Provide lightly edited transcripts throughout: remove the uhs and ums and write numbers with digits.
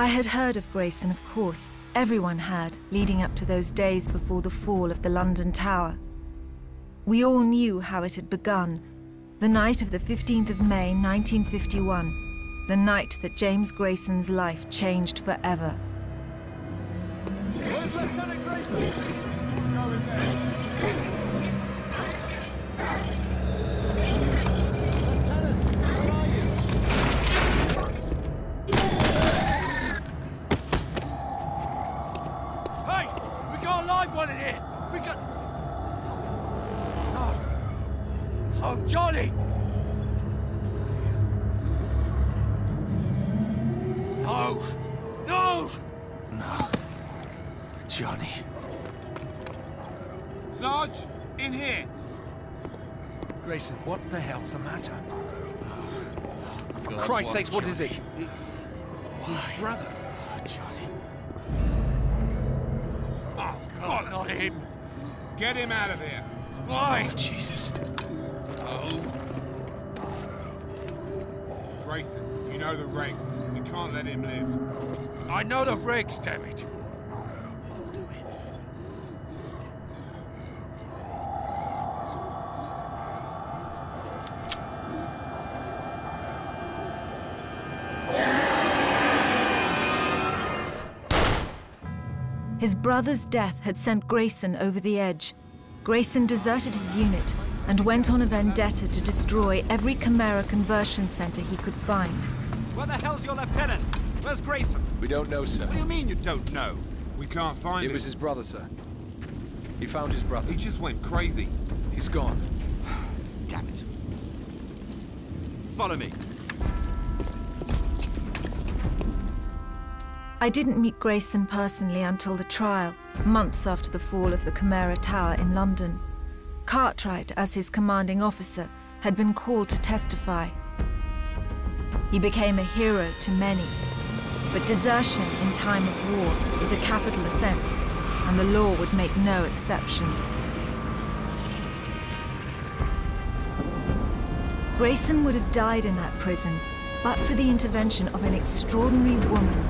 I had heard of Grayson, of course. Everyone had, leading up to those days before the fall of the London Tower. We all knew how it had begun, the night of the 15th of May, 1951, the night that James Grayson's life changed forever. Where's Lieutenant Grayson? We're going there. Lieutenant, where are you? Hey, we got a live one in here. We got... Oh, oh, Johnny. No, no, no. Johnny. Sarge, in here. Grayson, what the hell's the matter? Oh, for Christ's sakes, what is he? It's his brother. Oh, Johnny. Oh, God, not him. Get him out of here. Why? Oh, Jesus. Oh. Grayson, you know the regs. We can't let him live. I know the regs, damn it. His brother's death had sent Grayson over the edge. Grayson deserted his unit and went on a vendetta to destroy every Chimera conversion center he could find. Where the hell's your lieutenant? Where's Grayson? We don't know, sir. What do you mean you don't know? We can't find him. It was his brother, sir. He found his brother. He just went crazy. He's gone. Damn it. Follow me. I didn't meet Grayson personally until the trial, months after the fall of the Chimera Tower in London. Cartwright, as his commanding officer, had been called to testify. He became a hero to many, but desertion in time of war is a capital offense, and the law would make no exceptions. Grayson would have died in that prison, but for the intervention of an extraordinary woman.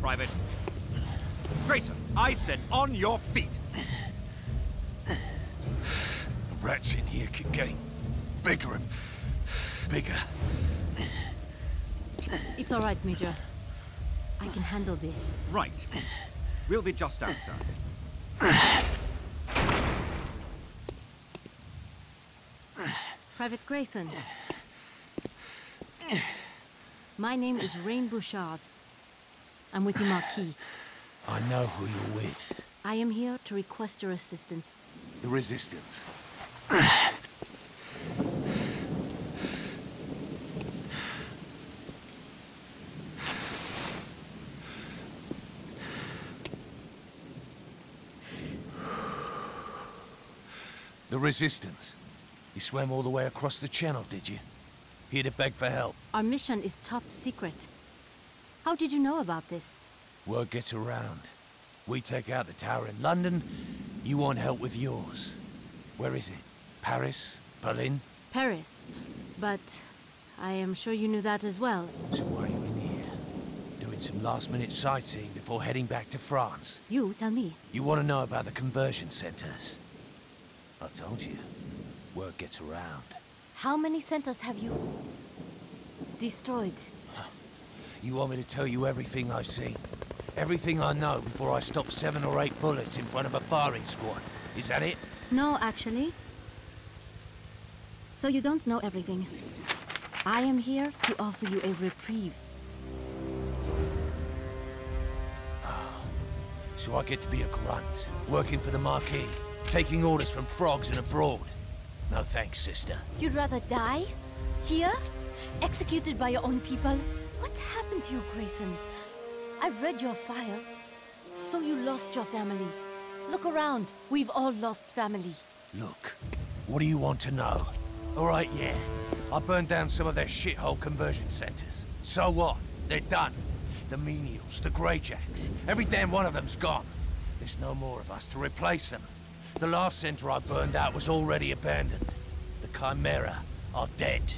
Private. Grayson, I said on your feet. The rats in here keep getting bigger and bigger. It's all right, Major. I can handle this. Right. We'll be just outside. Private Grayson. My name is Rain Bouchard. I'm with you, Marquis. I know who you're with. I am here to request your assistance. The resistance. The resistance. You swam all the way across the channel, did you? Here to beg for help. Our mission is top secret. How did you know about this? Word gets around. We take out the tower in London, you want help with yours. Where is it? Paris? Berlin? Paris. But I am sure you knew that as well. So why are you in here? Doing some last-minute sightseeing before heading back to France. You tell me. You want to know about the conversion centers. I told you. Word gets around. How many centers have you destroyed? You want me to tell you everything I've seen? Everything I know before I stop 7 or 8 bullets in front of a firing squad. Is that it? No, actually. So you don't know everything. I am here to offer you a reprieve. Oh. So I get to be a grunt, working for the Marquis, taking orders from frogs and abroad. No thanks, sister. You'd rather die? Here? Executed by your own people? What happened to you, Grayson? I've read your file. So you lost your family. Look around. We've all lost family. Look, What do you want to know? All right, yeah. I burned down some of their shithole conversion centers. So what? They're done. The Menials, the Greyjacks, every damn one of them's gone. There's no more of us to replace them. The last center I burned out was already abandoned. The Chimera are dead.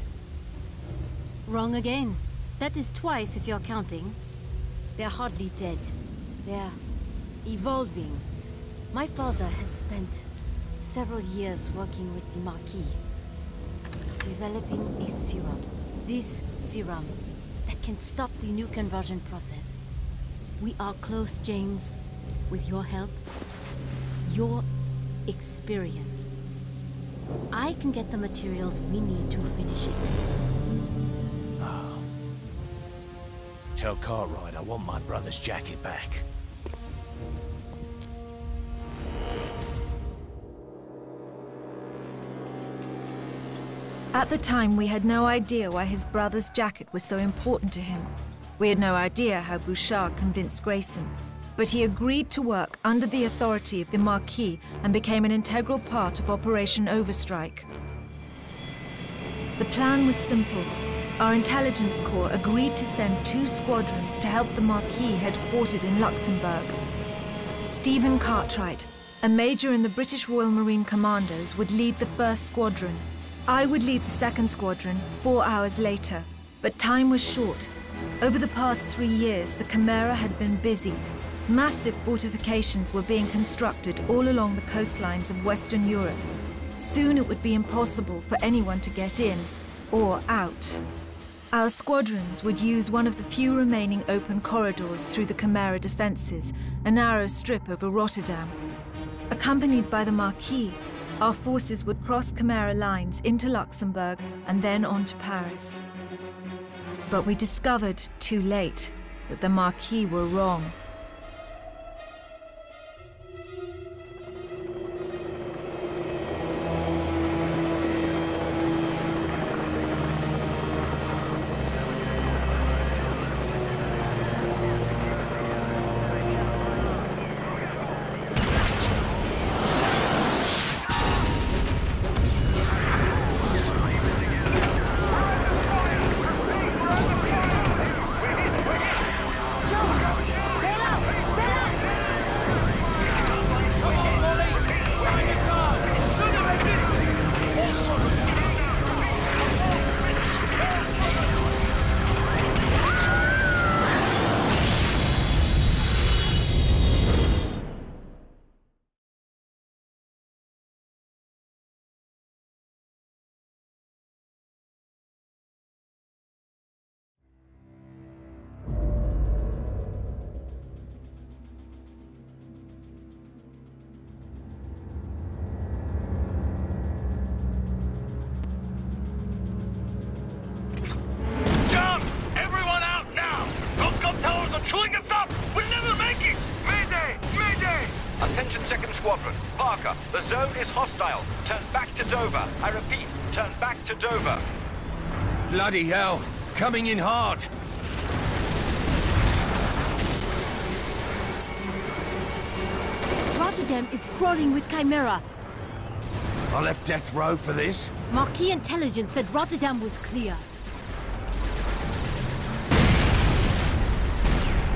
Wrong again. That is twice if you're counting. They're hardly dead. They're evolving. My father has spent several years working with the Marquis, developing a serum. This serum that can stop the new conversion process. We are close, James. With your help, your experience, I can get the materials we need to finish it. Oh. Tell Cartwright I want my brother's jacket back. At the time, we had no idea why his brother's jacket was so important to him. We had no idea how Bouchard convinced Grayson. But he agreed to work under the authority of the Marquis and became an integral part of Operation Overstrike. The plan was simple. Our intelligence corps agreed to send 2 squadrons to help the Marquis headquartered in Luxembourg. Stephen Cartwright, a major in the British Royal Marine Commandos, would lead the 1st squadron. I would lead the 2nd squadron 4 hours later, but time was short. Over the past 3 years, the Chimera had been busy. Massive fortifications were being constructed all along the coastlines of Western Europe. Soon it would be impossible for anyone to get in or out. Our squadrons would use one of the few remaining open corridors through the Chimera defenses, a narrow strip over Rotterdam. Accompanied by the Marquis, our forces would cross Chimera lines into Luxembourg and then on to Paris. But we discovered, too late, that the Marquis were wrong. Bloody hell, coming in hard. Rotterdam is crawling with Chimera. I left death row for this. Marquis intelligence said Rotterdam was clear.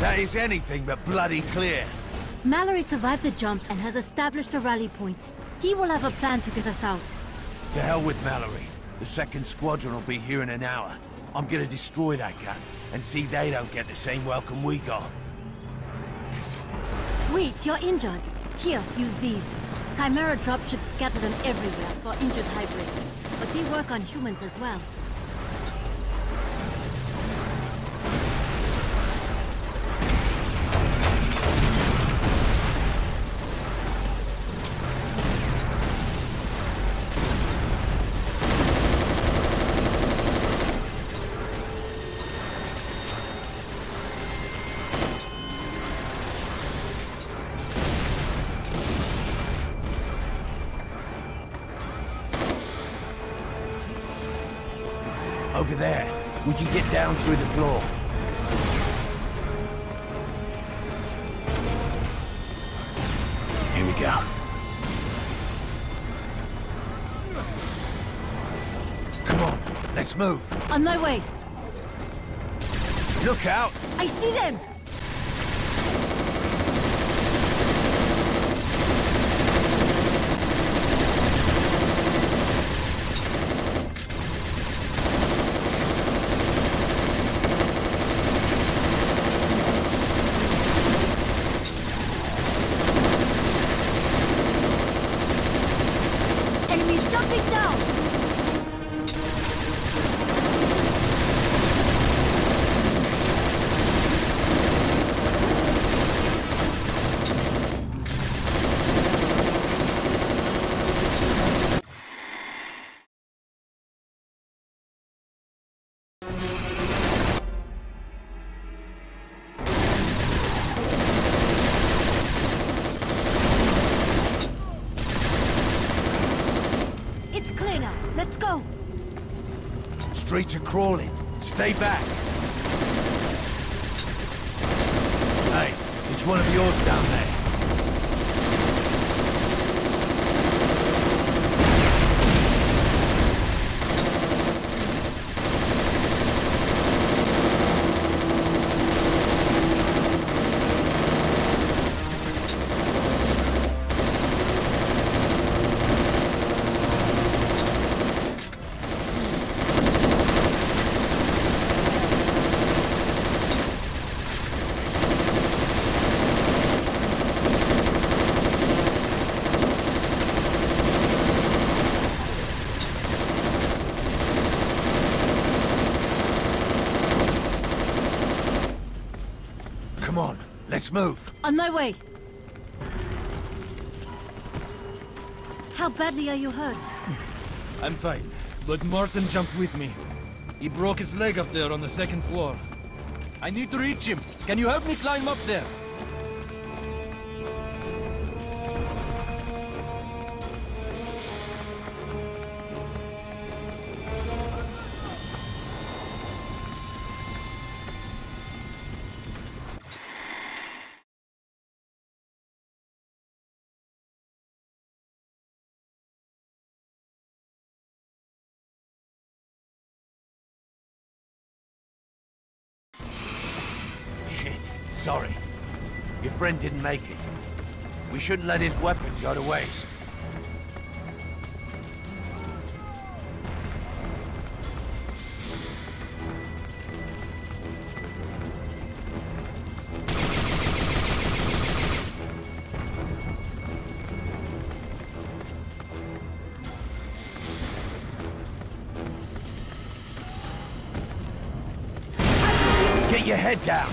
That is anything but bloody clear. Mallory survived the jump and has established a rally point. He will have a plan to get us out. To hell with Mallory. The 2nd squadron will be here in an hour. I'm gonna destroy that gun and see they don't get the same welcome we got. Wait, you're injured. Here, use these. Chimera dropships scatter them everywhere for injured hybrids, but they work on humans as well. Over there, we can get down through the floor. Here we go. Let's move. On my way. Look out! I see them! Streets are crawling. Stay back. Hey, it's one of yours down there. Let's move. On my way. How badly are you hurt? I'm fine, but Martin jumped with me. He broke his leg up there on the second floor. I need to reach him. Can you help me climb up there? Sorry. Your friend didn't make it. We shouldn't let his weapon go to waste. Get your head down!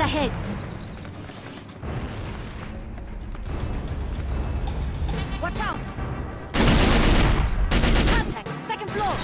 Ahead. Watch out! Contact! Second floor!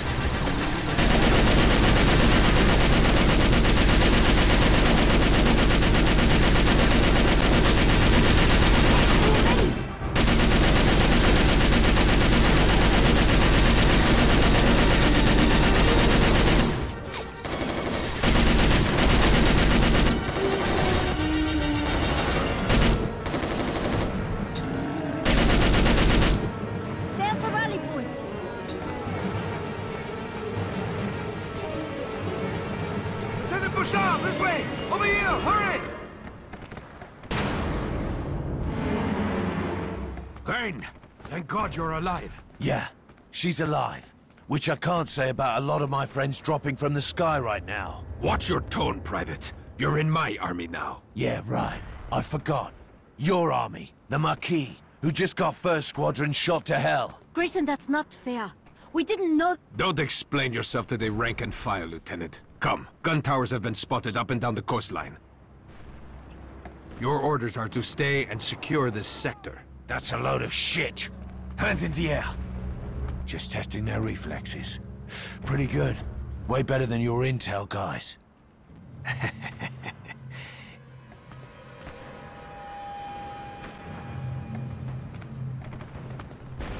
You're alive? Yeah, she's alive. Which I can't say about a lot of my friends dropping from the sky right now. Watch your tone, Private. You're in my army now. Yeah, right. I forgot. Your army, the Marquis, who just got first squadron shot to hell. Grayson, that's not fair. We didn't know... Don't explain yourself to the rank and file, Lieutenant. Come, gun towers have been spotted up and down the coastline. Your orders are to stay and secure this sector. That's a load of shit. Hands in the air. Just testing their reflexes. Pretty good. Way better than your intel guys.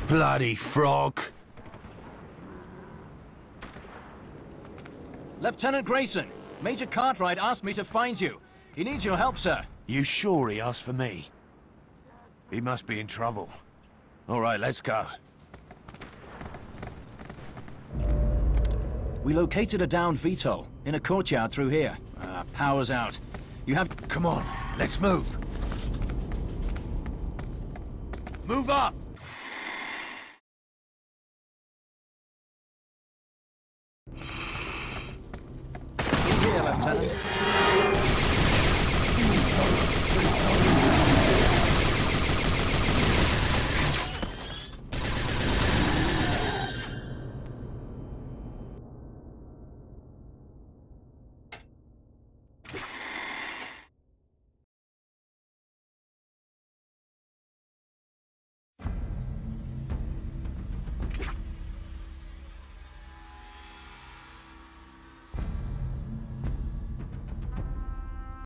Bloody frog. Lieutenant Grayson, Major Cartwright asked me to find you. He needs your help, sir. You sure he asked for me? He must be in trouble. All right, let's go. We located a downed VTOL in a courtyard through here. Power's out. You have... Come on, let's move. Move up! Here, Lieutenant.